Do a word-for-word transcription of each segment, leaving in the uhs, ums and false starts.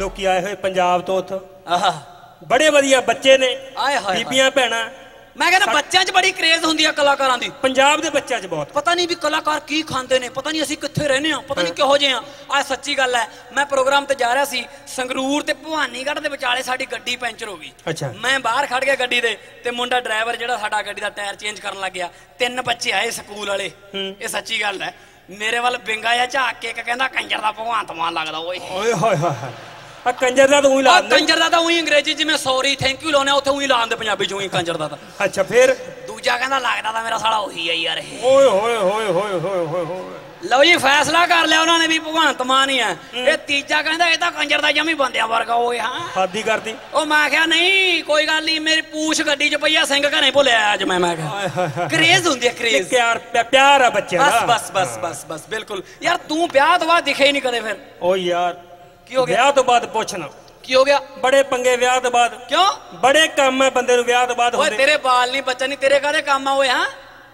लोग आए हुए पंजाब तो उत बड़े वधिया बच्चे ने बीबियां भैणा। मैं कहना बच्चों च बड़ी क्रेज होंदी है कलाकारां दी, पंजाब दे बच्चों च बहुत। पता नहीं भी कलाकार की खांदे ने, पता नहीं असीं कित्थे रहने आ, पता नहीं किहो जे आ। आ सच्ची गल है, मैं प्रोग्राम ते जा रहा सी संगरूर ते भवानीगढ़ दे विचाले साडी गड्डी पैंचर हो गई। अच्छा। मैं बाहर खड़ गया गड्डी दे ते मुंडा ड्राइवर जिहड़ा साडा गड्डी दा टायर चेंज करन लग गया। तीन बच्चे आए स्कूल वाले, ये सच्ची गल है, मेरे वाल बिंगा या झाक के कहंदा कंजर दा भगवान तमां लगदा। ओए ओए होए होए ਕੰਜਰ ਦਾ ਤਾਂ ਉਹੀ ਲਾਉਂਦੇ ਆ। ਕੰਜਰ ਦਾ ਤਾਂ ਉਹੀ ਅੰਗਰੇਜ਼ੀ ਜਿਵੇਂ ਸੌਰੀ ਥੈਂਕ ਯੂ ਲਾਉਣੇ ਉੱਥੇ ਉਹੀ ਲਾਉਂਦੇ ਪੰਜਾਬੀ ਚ ਉਹੀ ਕੰਜਰ ਦਾ ਤਾਂ। ਅੱਛਾ ਫਿਰ ਦੂਜਾ ਕਹਿੰਦਾ ਲੱਗਦਾ ਤਾਂ ਮੇਰਾ ਸਾਲਾ ਉਹੀ ਆ ਯਾਰ ਇਹ। ਓਏ ਹੋਏ ਹੋਏ ਹੋਏ ਹੋਏ ਹੋਏ। ਲਓ ਜੀ ਫੈਸਲਾ ਕਰ ਲਿਆ ਉਹਨਾਂ ਨੇ ਵੀ ਭਗਵੰਤ ਮਾਨ ਹੀ ਆ। ਇਹ ਤੀਜਾ ਕਹਿੰਦਾ ਇਹ ਤਾਂ ਕੰਜਰ ਦਾ ਜਮੀ ਬੰਦਿਆਂ ਵਰਗਾ ਹੋਏ। ਹਾਂ ਸਾਦੀ ਕਰਦੀ। ਉਹ ਮੈਂ ਕਿਹਾ ਨਹੀਂ ਕੋਈ ਗੱਲ ਨਹੀਂ, ਮੇਰੀ ਪੂਛ ਗੱਡੀ ਚ ਪਈਆ ਸਿੰਘ ਘਰੇ ਭੁੱਲਿਆ ਅੱਜ ਮੈਂ। ਮੈਂ ਕਿਹਾ ਕਰੇਜ਼ ਹੁੰਦੀ ਆ, ਕਰੇਜ਼ ਪਿਆਰ ਪਿਆਰ ਆ ਬੱਚੇ ਦਾ। ਬਸ ਬਸ ਬਸ ਬਸ ਬਿਲਕੁਲ ਯਾਰ, ਤੂੰ ਵਿਆਹ ਤੋਂ ਬਾਅਦ ਦਿਖੇ ਹੀ ਨਹੀਂ ਕਦੇ ਫਿਰ। ਓ ਯਾਰ ਵਿਆਹ ਤੋਂ ਬਾਅਦ ਪੁੱਛਣਾ ਕੀ ਹੋ ਗਿਆ? ਬੜੇ ਪੰਗੇ ਵਿਆਹ ਤੋਂ ਬਾਅਦ। ਕਿਉਂ? ਬੜੇ ਕੰਮ ਹੈ ਬੰਦੇ ਨੂੰ ਵਿਆਹ ਤੋਂ ਬਾਅਦ ਹੁੰਦੇ। ਤੇਰੇ ਬਾਲ ਨਹੀਂ ਬੱਚਾ ਨਹੀਂ, ਤੇਰੇ ਕਾਹਦੇ ਕੰਮ ਆ ਓਏ? ਹਾਂ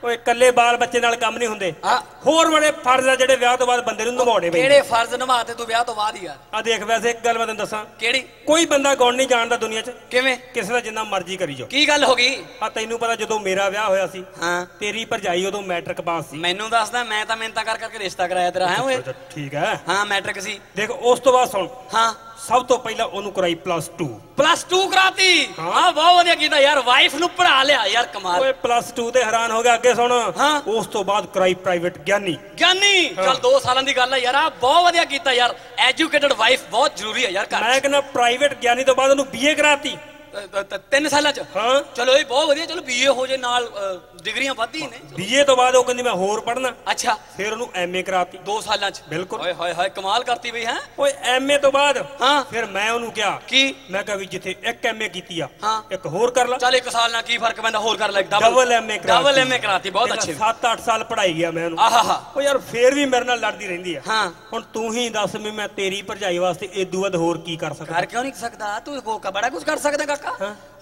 ਓਏ ਇਕੱਲੇ ਬਾਲ ਬੱਚੇ ਨਾਲ ਕੰਮ ਨਹੀਂ ਹੁੰਦੇ, ਹੋਰ ਬੜੇ ਫਰਜ਼ ਆ ਜਿਹੜੇ ਵਿਆਹ ਤੋਂ ਬਾਅਦ ਬੰਦੇ ਨੂੰ ਨਿਭਾਉਣੇ ਪੈਂਦੇ। ਕਿਹੜੇ ਫਰਜ਼ ਨਿਭਾਤੇ ਤੂੰ ਵਿਆਹ ਤੋਂ ਬਾਅਦ ਯਾਰ? ਆ ਦੇਖ, ਵੈਸੇ ਇੱਕ ਗੱਲ ਮੈਂ ਤੈਨੂੰ ਦੱਸਾਂ। ਕਿਹੜੀ? ਕੋਈ ਬੰਦਾ ਗੌਣ ਨਹੀਂ ਜਾਣਦਾ ਦੁਨੀਆ 'ਚ। ਕਿਵੇਂ? ਕਿਸੇ ਦਾ ਜਿੰਨਾ ਮਰਜ਼ੀ ਕਰੀ ਜਾਓ। ਕੀ ਗੱਲ ਹੋ ਗਈ? ਆ ਤੈਨੂੰ ਪਤਾ ਜਦੋਂ ਮੇਰਾ ਵਿਆਹ ਹੋਇਆ ਸੀ, ਹਾਂ ਤੇਰੀ ਭਰਜਾਈ ਉਦੋਂ ਮੈਟ੍ਰਿਕ ਪਾਸ ਸੀ। ਮੈਨੂੰ ਦੱਸਦਾ? ਮੈਂ ਤਾਂ ਮਿਹਨਤਾਂ ਕਰ ਕਰਕੇ ਰਿਸ਼ਤਾ ਕਰਾਇਆ ਤੇਰਾ। ਹੈ ਓਏ ਠੀਕ ਹੈ। ਹਾਂ ਮੈਟ੍ਰਿਕ ਸੀ। ਦੇਖ ਉਸ ਤੋਂ ਬਾਅਦ ਸੁਣ, ਹਾਂ ਸਭ ਤੋਂ ਪਹਿਲਾਂ ਉਹਨੂੰ ਕਰਾਈ ਪਲੱਸ ਟੂ। ਪਲੱਸ ਟੂ ਕਰਾਤੀ? ਹਾਂ ਬਹੁਤ ਵਧੀਆ ਕੀਤਾ ਯਾਰ, ਵਾਈਫ ਨੂੰ ਪੜਾ ਲਿਆ ਯਾਰ, ਕਮਾਲ। ਓਏ ਪਲੱਸ ਟੂ ਤੇ ਹੈਰਾਨ ਹੋ ਗਿਆ। ਅੱਗੇ ਸੁਣ, ਹਾਂ ਉਸ ਤੋਂ ਬਾਅਦ ਕਰਾਈ ਪ੍ਰਾਈਵੇਟ ਗਿਆਨੀ। ਗਿਆਨੀ ਚੱਲ ਦੋ ਸਾਲਾਂ ਦੀ ਗੱਲ ਹੈ ਯਾਰ, ਆ ਬਹੁਤ ਵਧੀਆ ਕੀਤਾ ਯਾਰ। ਐਜੂਕੇਟਡ ਵਾਈਫ ਬਹੁਤ ਜ਼ਰੂਰੀ ਹੈ ਯਾਰ। ਮੈਂ ਕਹਿੰਦਾ ਪ੍ਰਾਈਵੇਟ ਗਿਆਨੀ ਤੋਂ ਬਾਅਦ ਉਹਨੂੰ ਬੀਏ ਕਰਾਤੀ ਤਿੰਨ ਸਾਲਾਂ ਚ। ਹਾਂ ਚਲੋ ਇਹ ਬਹੁਤ ਵਧੀਆ, ਚਲੋ ਬੀਏ ਹੋ ਜੇ ਨਾਲ ਡਿਗਰੀਆਂ ਵੱਧਦੀ ਨੇ। ਬੀਏ ਤੋਂ ਬਾਅਦ ਉਹ ਕਹਿੰਦੀ ਮੈਂ ਹੋਰ ਪੜ੍ਹਨਾ। ਅੱਛਾ ਫਿਰ ਉਹਨੂੰ ਐਮਏ ਕਰਾਤੀ ਦੋ ਸਾਲਾਂ ਚ। ਬਿਲਕੁਲ ਓਏ ਹੋਏ ਹੋਏ ਕਮਾਲ ਕਰਤੀ ਬਈ। ਹੈ ਓਏ ਐਮਏ ਤੋਂ ਬਾਅਦ ਹਾਂ ਫਿਰ ਮੈਂ ਉਹਨੂੰ ਕਿਹਾ ਕਿ ਮੈਂ ਕਿਹਾ ਵੀ ਜਿੱਥੇ ਇੱਕ ਐਮਏ ਕੀਤੀ ਆ ਇੱਕ ਹੋਰ ਕਰ ਲਾ। ਚੱਲ ਇੱਕ ਸਾਲ ਨਾਲ ਕੀ ਫਰਕ ਪੈਂਦਾ, ਹੋਰ ਕਰ ਲੈ ਡਬਲ ਐਮਏ ਕਰਾ। ਡਬਲ ਐਮਏ ਕਰਾਤੀ ਬਹੁਤ ਅੱਛੇ। ਸੱਤ ਅੱਠ ਸਾਲ ਪੜ੍ਹਾਈ ਗਿਆ ਮੈਂ ਉਹਨੂੰ। ਆਹਾ ਓ ਯਾਰ ਫੇਰ ਵੀ ਮੇਰੇ ਨਾਲ ਲੜਦੀ ਰਹਿੰਦੀ ਆ। ਹਾਂ ਹੁਣ ਤੂੰ ਹੀ ਦੱਸ ਵੀ ਮੈਂ ਤੇਰੀ ਭਰਜਾਈ ਵਾਸਤੇ ਏਦੂ ਵੱਧ ਹੋਰ ਕੀ ਕਰ ਸਕਦਾ? ਕਰ ਕਿਉਂ ਨਹੀਂ ਸਕਦਾ ਤੂੰ, ਕੋਕਾ ਬੜਾ ਕੁਝ ਕਰ ਸਕਦਾ।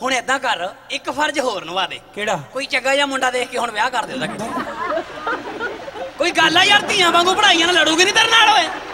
ਹੁਣ ਏਦਾਂ ਕਰ, ਇੱਕ ਫਰਜ਼ ਹੋਰ ਨਿਭਾ ਦੇ। ਕਿਹੜਾ? ਕੋਈ ਚੰਗਾ ਜਿਹਾ ਮੁੰਡਾ ਦੇਖ ਕੇ ਹੁਣ ਵਿਆਹ ਕਰ ਦੇ। ਕੋਈ ਗੱਲ ਆ ਯਾਰ, ਧੀਆਂ ਵਾਂਗੂ ਪੜਾਈਆਂ ਨਾਲ ਲੜੂਗੀ ਨਹੀਂ ਤੇਰੇ ਨਾਲ। ਓਏ